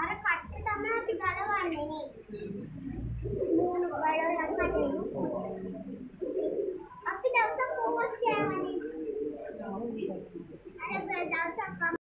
Ara katta tama api galawanne ne.